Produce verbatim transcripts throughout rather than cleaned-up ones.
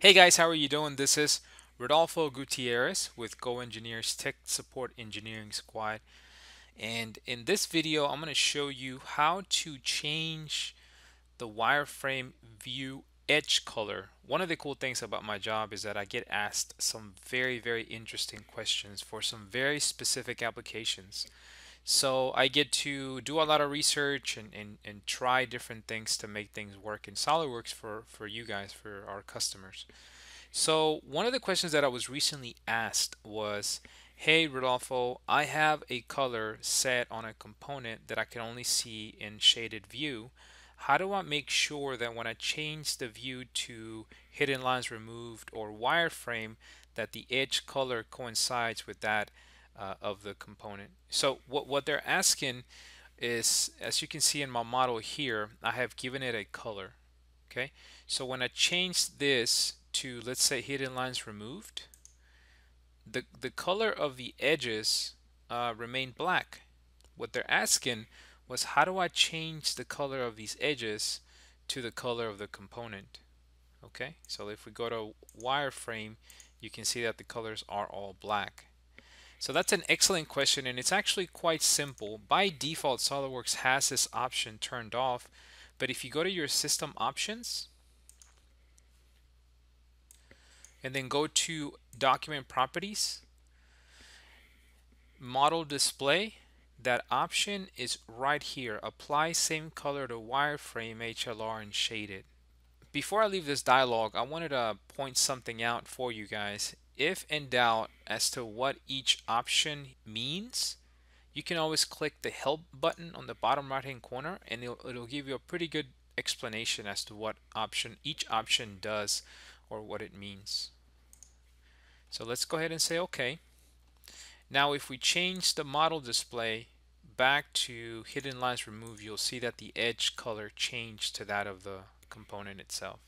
Hey guys, how are you doing? This is Rodolfo Gutierrez with GoEngineer's Tech Support Engineering Squad, and in this video I'm going to show you how to change the wireframe view edge color. One of the cool things about my job is that I get asked some very very interesting questions for some very specific applications. So I get to do a lot of research and, and, and try different things to make things work in SOLIDWORKS for, for you guys, for our customers. So one of the questions that I was recently asked was, hey Rodolfo, I have a color set on a component that I can only see in shaded view. How do I make sure that when I change the view to hidden lines removed or wireframe, that the edge color coincides with that Uh, of the component? So what, what they're asking is, as you can see in my model here, I have given it a color. Okay, so when I change this to, let's say, hidden lines removed, the, the color of the edges uh, remain black. What they're asking was, how do I change the color of these edges to the color of the component? Okay, so if we go to wireframe, you can see that the colors are all black. So that's an excellent question, and it's actually quite simple. By default, SOLIDWORKS has this option turned off, but if you go to your system options and then go to document properties, model display, that option is right here, apply same color to wireframe, H L R, and shaded. Before I leave this dialogue, I wanted to point something out for you guys. If in doubt as to what each option means, you can always click the help button on the bottom right hand corner, and it'll, it'll give you a pretty good explanation as to what option each option does or what it means. So let's go ahead and say okay. Now if we change the model display back to hidden lines removed, you'll see that the edge color changed to that of the component itself.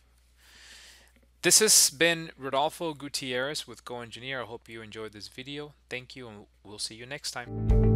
This has been Rodolfo Gutierrez with GoEngineer. I hope you enjoyed this video. Thank you, and we'll see you next time.